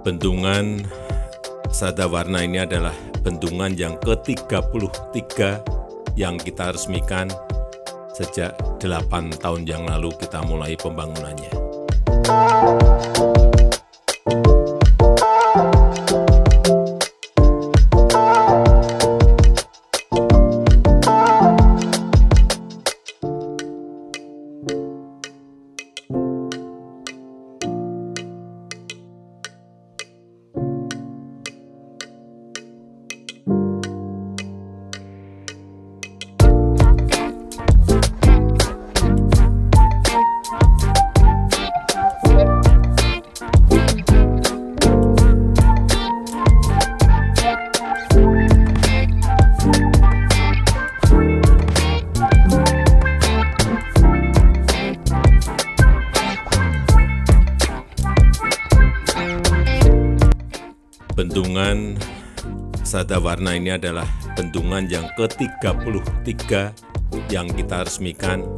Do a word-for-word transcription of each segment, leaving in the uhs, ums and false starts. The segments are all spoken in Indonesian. Bendungan Sadawarna ini adalah bendungan yang ke tiga puluh tiga yang kita resmikan sejak delapan tahun yang lalu kita mulai pembangunannya. Bendungan Sadawarna ini adalah bendungan yang ke tiga puluh tiga yang kita resmikan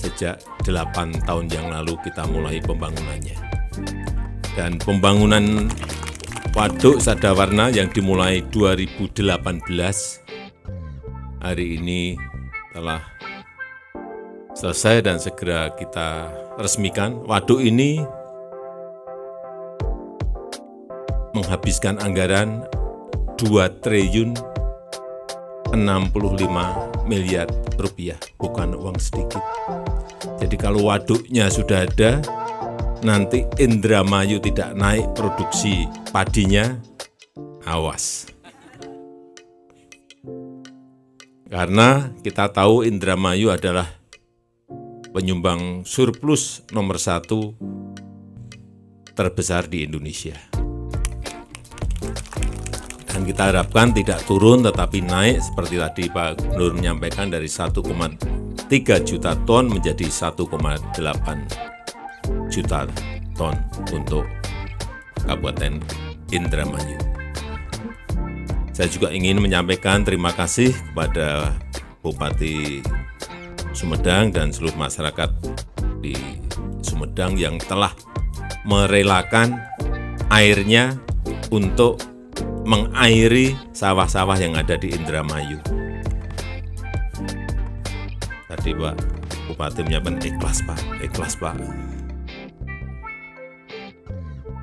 sejak delapan tahun yang lalu kita mulai pembangunannya. Dan pembangunan Waduk Sadawarna yang dimulai dua ribu delapan belas hari ini telah selesai dan segera kita resmikan. Waduk ini menghabiskan anggaran dua triliun enam puluh lima miliar rupiah, bukan uang sedikit. Jadi kalau waduknya sudah ada, nanti Indramayu tidak naik produksi padinya, awas. Karena kita tahu Indramayu adalah penyumbang surplus nomor satu terbesar di Indonesia. Dan kita harapkan tidak turun tetapi naik seperti tadi Pak Gubernur menyampaikan dari satu koma tiga juta ton menjadi satu koma delapan juta ton untuk Kabupaten Indramayu. Saya juga ingin menyampaikan terima kasih kepada Bupati Sumedang dan seluruh masyarakat di Sumedang yang telah merelakan airnya untuk mengairi sawah-sawah yang ada di Indramayu. Tadi Pak Bupati menyampaikan ikhlas Pak, ikhlas Pak.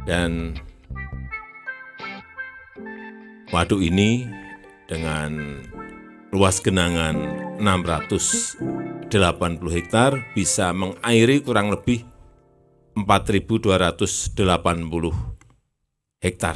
Dan waduk ini dengan luas genangan enam ratus delapan puluh hektar bisa mengairi kurang lebih empat ribu dua ratus delapan puluh hektar